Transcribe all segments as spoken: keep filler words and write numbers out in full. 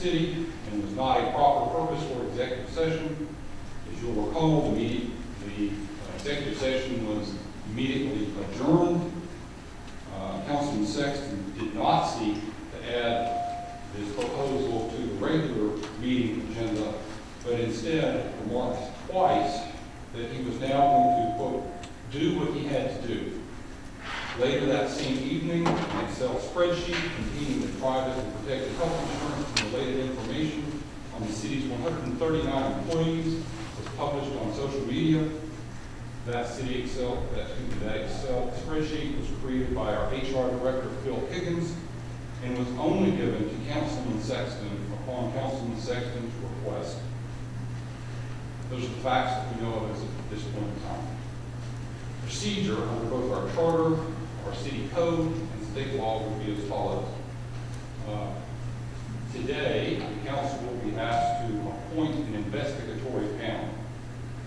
city and was not a proper purpose for executive session. As you'll recall, the, meeting, the executive session was immediately adjourned. Uh, Councilman Sexton did not seek to add this proposal to the regular meeting agenda, but instead remarked twice that he was now going to, quote, do what he had to do. Later that same evening, an Excel spreadsheet containing the private and protected health insurance and related information on the city's one hundred thirty-nine employees was published on social media. That city Excel, that, that Excel spreadsheet was created by our H R director, Phil Higgins, and was only given to Councilman Sexton upon Councilman Sexton's request. Those are the facts that we know of as at this point in time. Procedure under both our charter, our city code, and state law will be as follows. Uh, today, the council will be asked to appoint an investigatory panel.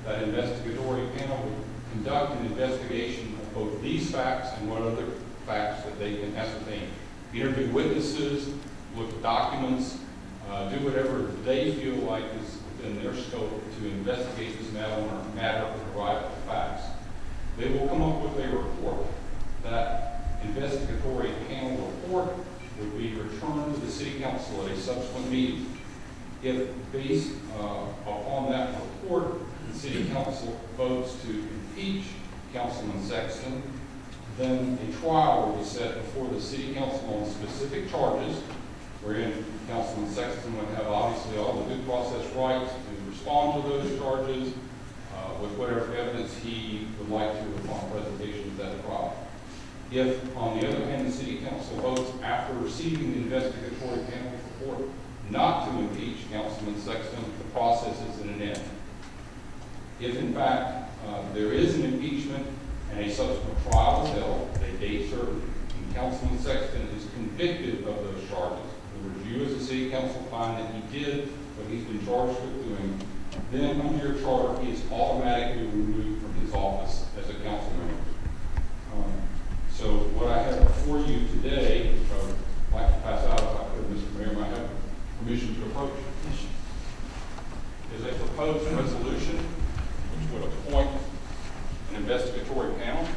That investigatory panel will conduct an investigation of both these facts and what other facts that they can ascertain. Interview witnesses, look at documents, uh, do whatever they feel like is in their scope to investigate this matter on a matter of arrival of facts. They will come up with a report. That investigatory panel report would be returned to the City Council at a subsequent meeting. If based uh, upon that report, the City Council votes to impeach Councilman Sexton, then a trial will be set before the City Council on specific charges, wherein Councilman Sexton would have obviously all the due process rights to respond to those charges uh, with whatever evidence he would like to upon presentation of that trial. If, on the other hand, the City Council votes after receiving the investigatory panel report not to impeach Councilman Sexton, the process is at an end. If, in fact, uh, there is an impeachment and a subsequent trial is held, a date certain, and Councilman Sexton is convicted of those charges, the review as a City Council find that he did what he's been charged with doing, then under your charter, he is automatically removed from his office as a council member. Um, so what I have before you today, which I would like to pass out if I could, Mister Mayor, might have permission to approach, is a proposed resolution which would appoint an investigatory panel.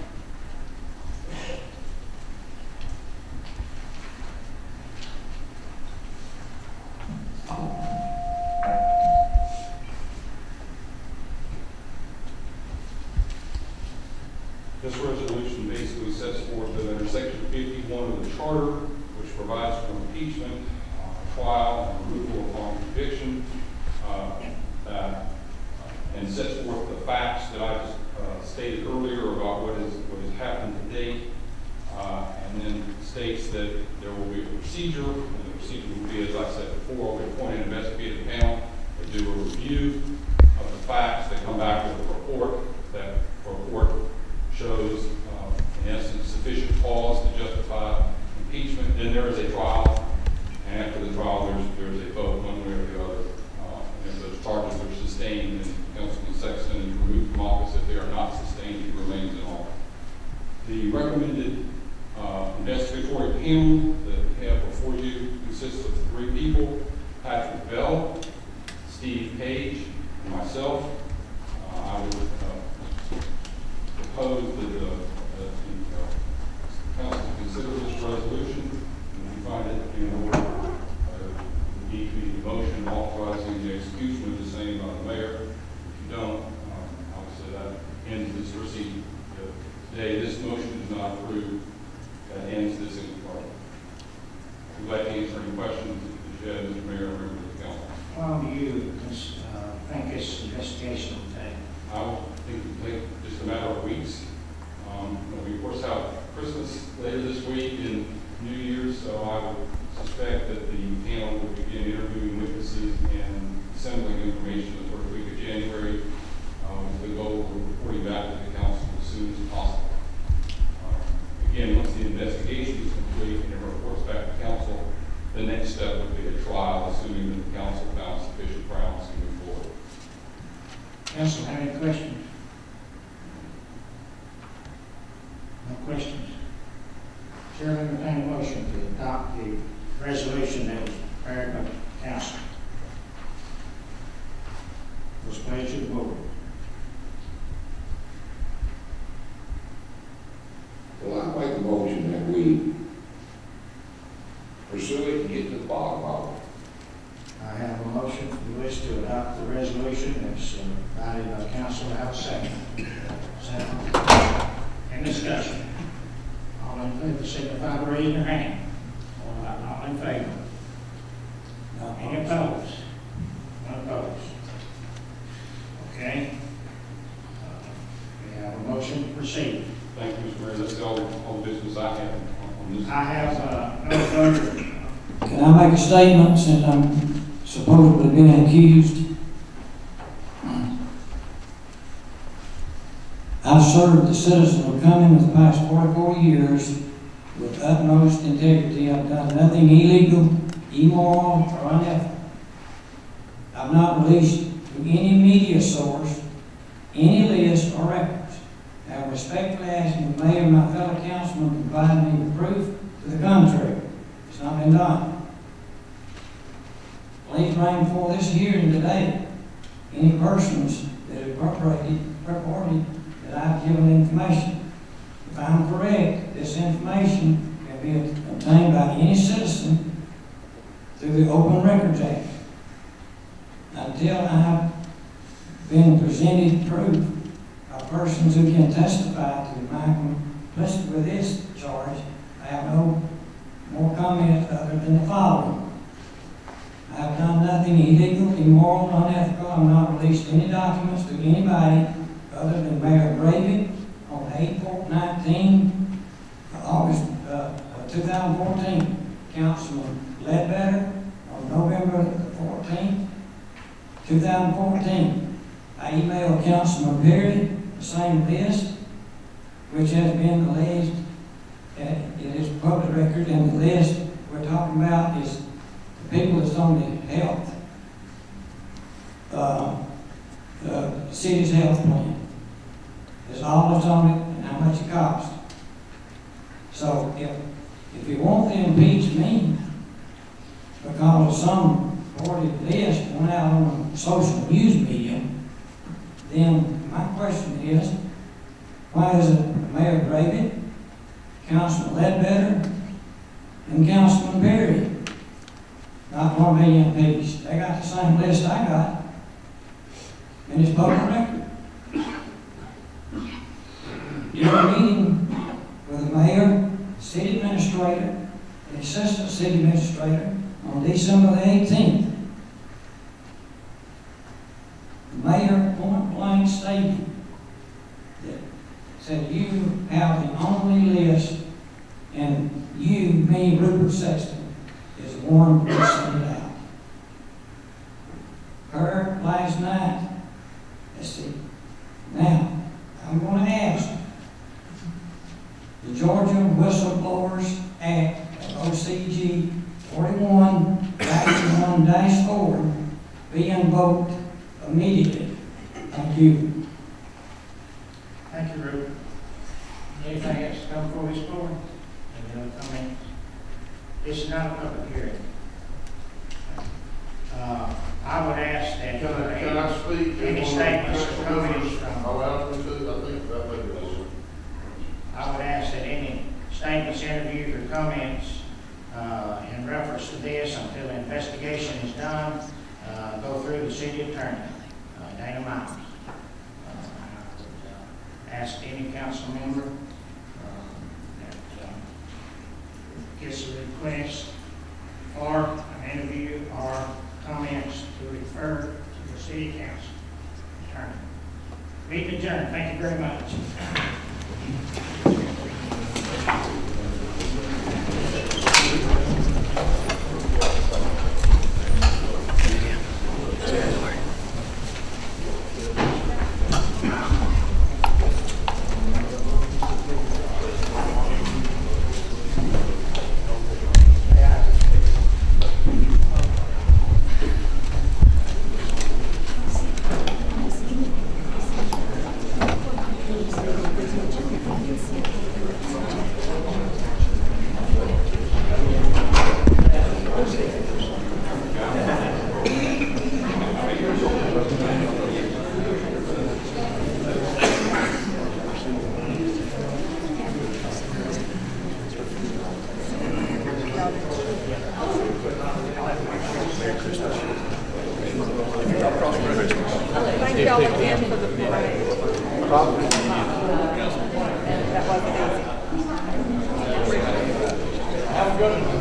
This resolution basically sets forth that under Section fifty-one of the Charter, which provides for impeachment, uh, trial, and removal upon conviction, uh, uh, and sets forth the facts that I just uh, stated earlier about what is what has happened to date, uh, and then states that there will be a procedure, and the procedure will be, as I said before, we appoint an investigative panel that do a review of the facts. They come back with a report. That report shows, um, in essence, sufficient cause to justify impeachment. Then there is a trial, and after the trial, there's, there's a vote one way or the other. Uh, and if those charges are sustained, then Councilman Sexton is removed from office. If they are not sustained, he remains in office. The recommended uh, investigatory panel that we have before you consists of three people: Patrick Bell, Steve Page, and myself. Uh, I would. Uh, Propose that the uh, uh, council consider this resolution, and we find it in order uh, would be the motion authorizing the execution of the same by the mayor. If you don't, um, obviously that ends this proceeding. Uh, today, this motion is not approved. That ends this inquiry. We'd like to answer any questions that you have, Mister Mayor, or members of the council. How do you uh, think this investigation will take? I will think it will take just a matter of weeks. Um, we, of course, have Christmas later this week and New Year's, so I would suspect that the panel will begin interviewing witnesses and assembling information the first week of January um, with the goal of reporting back to the council as soon as possible. Um, again, once the investigation is complete and it reports back to council, the next step would be a trial, assuming that the council found sufficient grounds to move forward. Council, have any questions? No questions? Chair, entertain a motion to adopt the resolution that was prepared by Council. Was paid to the board. Well, I make a motion that we pursue it and get to the bottom of it. I have a motion for the list to adopt the resolution that's provided uh, by council. I have a second. Second. And discussion. All in favor, signify by raising your hand. All in favor? Any opposed? None opposed. Okay. Uh, we have a motion to proceed. Thank you, Mister Mayor. That's the old business I have on this. I have uh, no further. Can I make a statement since I'm supposedly being accused? I served the citizen of Cumming for the past forty-four years with utmost integrity. I've done nothing illegal, immoral, or unethical. I've not released to any media source, any list, or records. I respectfully ask the mayor and my fellow councilmen to provide me with proof to the contrary. It's not been done. Please bring before this hearing today any persons that have purported that I've given information. If I'm correct, this information can be obtained by any citizen through the Open Records Act. Until I've been presented proof of persons who can testify to my complicity with this charge, I have no more comment other than the following. I have done nothing illegal, immoral, unethical. I've not released any documents to anybody other than Mayor Gravitt on April nineteenth, August, uh, two thousand fourteen. Councilman Ledbetter on November fourteenth, two thousand fourteen. I emailed Councilman Perry the same list, which has been alleged that it is public record, and the list we're talking about is the people that's on the health, uh, the city's health plan. It's all that's on it and how much it costs. So if, if you want to impeach me because some reported list went out on a social news media, then my question is, why is it Mayor Gravitt, Councilman Ledbetter, and Councilman Perry not one million piece? They got the same list I got, and it's public record. You're meeting with the mayor, city administrator, and assistant city administrator on December the eighteenth. The mayor point blank stated that said you have the only list, and you, me, Rupert Sexton, is the one who sent it out. Her last night, let's see. Now, I'm going to ask the Georgia Whistleblowers Act of O C G forty-one dash one dash four be invoked immediately. Thank you. Thank you, Rupert. Anything else to come before this board? Any other comments? This is not a public hearing. Uh, I would ask that can I, can I speak any statements or comments from I think I think I would ask that any statements, interviews, or comments uh, in reference to this until the investigation is done, uh, go through the city attorney, uh, Dana Miles. Ask any council member uh, that uh, gets a request for an interview or comments to refer to the city council attorney. Meeting adjourned. Thank you very much. Thank you. Merry Christmas. Thank you all again for the parade. That wasn't easy. Have a good one.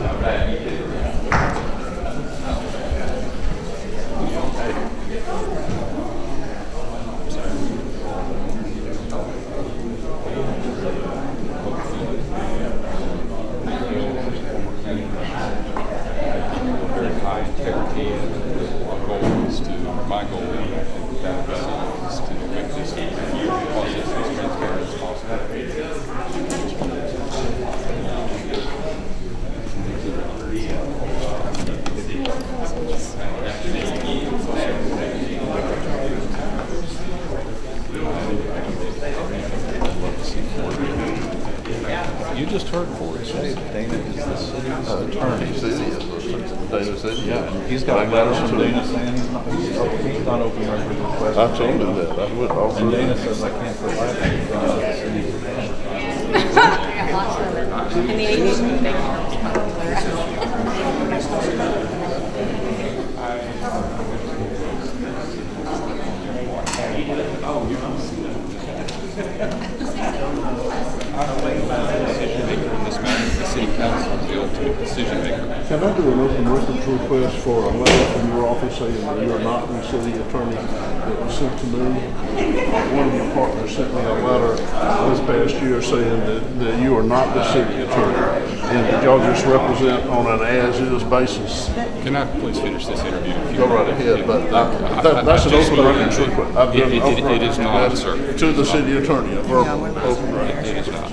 You just heard Corey say that Dana is the city's uh, attorney. Dana said, yeah. And he's got a letter from Dana saying he's not, he's open, he's not open record request. I told him that. I would offer. And Dana says I can't provide any uh, city. In the eighties, they oh, you don't see that. City Council bill to a decision maker. Can I do an open records request for a letter from your office saying that you are not the city attorney that was sent to me? One of your partners sent me a letter this past year saying that, that you are not the city attorney and that y'all just represent on an as-is basis. Can I please finish this interview? If you go right ahead, but I, I, that, I, that's I, an open records request. I've done it, it, it, it is not, sir. To the city attorney, a verbal open records. It is not.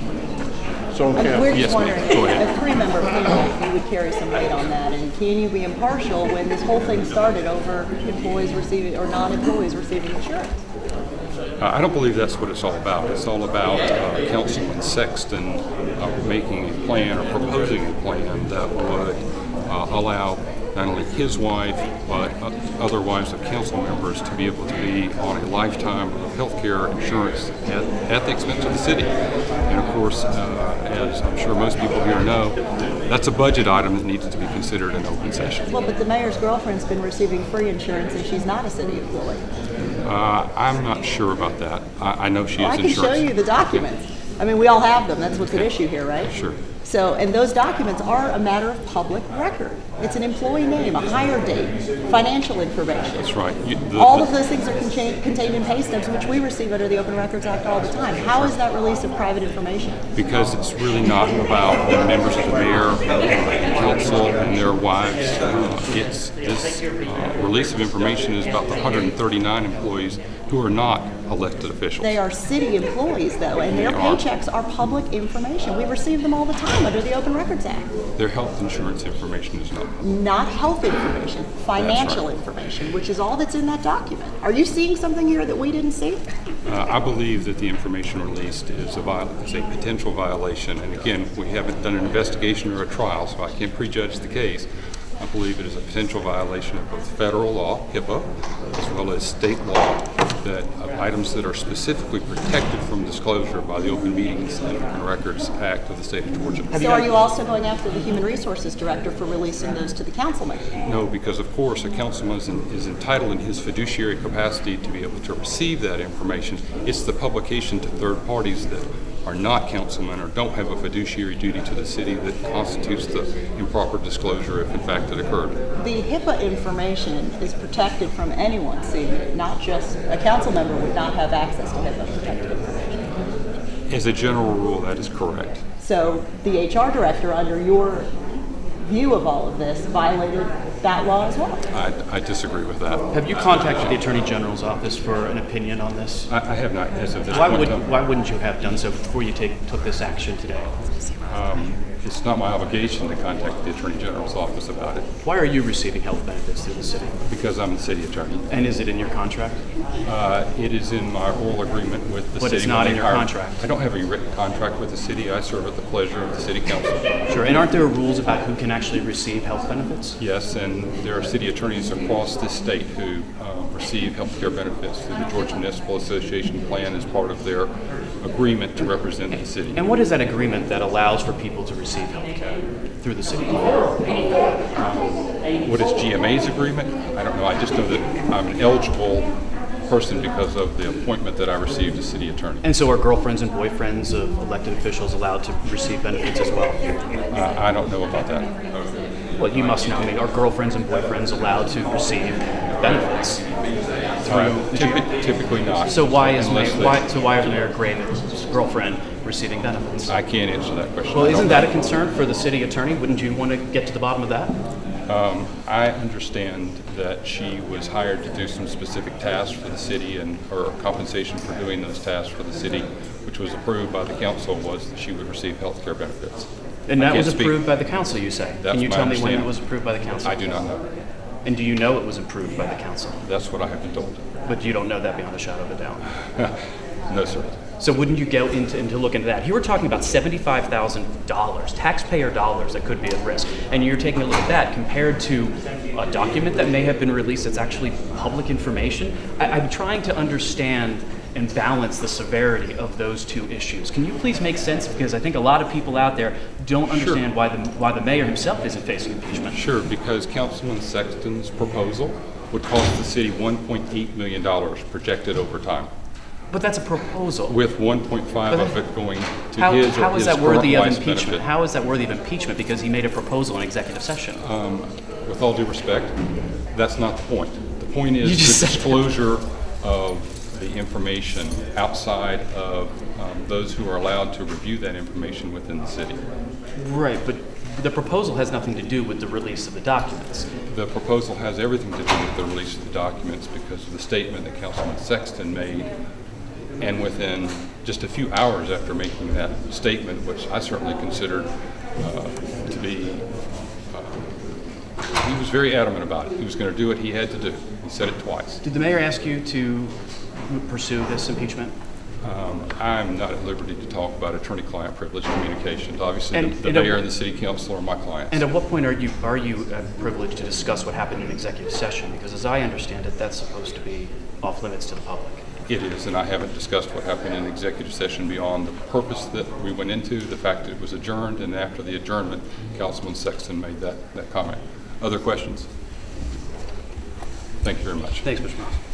So I mean, we're just yes, wondering, as a three-member panel, you would carry some weight on that, and can you be impartial when this whole thing started over employees receiving or non-employees receiving insurance? Uh, I don't believe that's what it's all about. It's all about uh, Councilman Sexton uh, making a plan or proposing a plan that would uh, allow not only his wife but other wives of council members to be able to be on a lifetime of health care insurance at, at the expense of the city. And of course, uh, as I'm sure most people here know, that's a budget item that needs to be considered in open session. Well, but the mayor's girlfriend's been receiving free insurance and she's not a city employee. Uh, I'm not sure about that. I, I know she well, is insurance. I can insurance. show you the documents. Okay. I mean, we all have them. That's what's okay. at issue here, right? Sure. So, and those documents are a matter of public record. It's an employee name, a hire date, financial information. That's right. You, the, all the, of those things are contain, contained in pay stubs, which we receive under the Open Records Act all the time. How is that release of private information? Because it's really not about the members of the mayor, uh, council, and their wives. Uh, it's this uh, release of information is about the one hundred thirty-nine employees who are not elected officials. They are city employees, though, and their paychecks are public information. We receive them all the time under the Open Records Act. Their health insurance information is not public. Not health information, financial right. information, which is all that's in that document. Are you seeing something here that we didn't see? Uh, I believe that the information released is a, viol is a potential violation, and again, we haven't done an investigation or a trial, so I can't prejudge the case. I believe it is a potential violation of both federal law, HIPAA, as well as state law, that uh, items that are specifically protected from disclosure by the Open Meetings and Open Records Act of the state of Georgia. So are you also going after the Human Resources Director for releasing those to the councilman? No, because of course a councilman is, in, is entitled in his fiduciary capacity to be able to receive that information. It's the publication to third parties that are not councilmen or don't have a fiduciary duty to the city that constitutes the improper disclosure if in fact it occurred. The HIPAA information is protected from anyone seeing it, not just a council member would not have access to HIPAA protected information. As a general rule, that is correct. So the H R director, under your view of all of this, violated that law as well. I, I disagree with that. Have you contacted the Attorney General's Office for an opinion on this? I, I have not, as of this why point. Would, why wouldn't you have done so before you take, took this action today? Um, it's not my obligation to contact the Attorney General's Office about it. Why are you receiving health benefits through the city? Because I'm the city attorney. And is it in your contract? Uh, it is in my oral agreement with the but city. But it's not in your hire, contract? I don't have a written contract with the city. I serve at the pleasure of the city council. Sure, and aren't there rules about who can actually receive health benefits? Yes, and there are city attorneys across this state who uh, receive health care benefits through the Georgia Municipal Association plan as part of their agreement to represent the city. And what is that agreement that allows for people to receive health care through the city? Um, what is G M A's agreement? I don't know. I just know that I'm an eligible person because of the appointment that I received as city attorney. And so are girlfriends and boyfriends of elected officials allowed to receive benefits as well? Uh, I don't know about that. Uh, well, you must know. I mean, are girlfriends and boyfriends allowed to receive benefits? Uh, typ typically not. So why is Mayor, why, so why is Mayor Gravitt's girlfriend receiving benefits? I can't answer that question. Well, isn't that a concern for the city attorney? Wouldn't you want to get to the bottom of that? Um, I understand that she was hired to do some specific tasks for the city, and her compensation for doing those tasks for the city, which was approved by the council, was that she would receive health care benefits. And that was approved by the council, you say? Can you tell me when it was approved by the council? I do not know. And do you know it was approved by the council? That's what I have been told. But you don't know that beyond a shadow of a doubt? No, sir. So wouldn't you go into, into look into that? Here we're talking about seventy-five thousand dollars, taxpayer dollars that could be at risk. And you're taking a look at that compared to a document that may have been released that's actually public information. I, I'm trying to understand and balance the severity of those two issues. Can you please make sense? Because I think a lot of people out there don't understand sure. why, the, why the mayor himself isn't facing impeachment. Sure, because Councilman Sexton's proposal would cost the city one point eight million dollars projected over time. But that's a proposal. With one point five of it going to how, his or how is his that worthy of impeachment? Benefit. How is that worthy of impeachment? Because he made a proposal in executive session. Um, with all due respect, that's not the point. The point is the disclosure of the information outside of um, those who are allowed to review that information within the city. Right, but the proposal has nothing to do with the release of the documents. The proposal has everything to do with the release of the documents because of the statement that Councilman Sexton made, and within just a few hours after making that statement, which I certainly considered uh, to be, uh, he was very adamant about it. He was going to do what he had to do. He said it twice. Did the mayor ask you to pursue this impeachment? Um, I'm not at liberty to talk about attorney-client privilege communications. Obviously, and, the, the and mayor and the city council are my clients. And at what point are you are you uh, privileged to discuss what happened in executive session? Because as I understand it, that's supposed to be off limits to the public. It is, and I haven't discussed what happened in executive session beyond the purpose that we went into, the fact that it was adjourned, and after the adjournment, Councilman Sexton made that, that comment. Other questions? Thank you very much. Thanks, Mister Miles.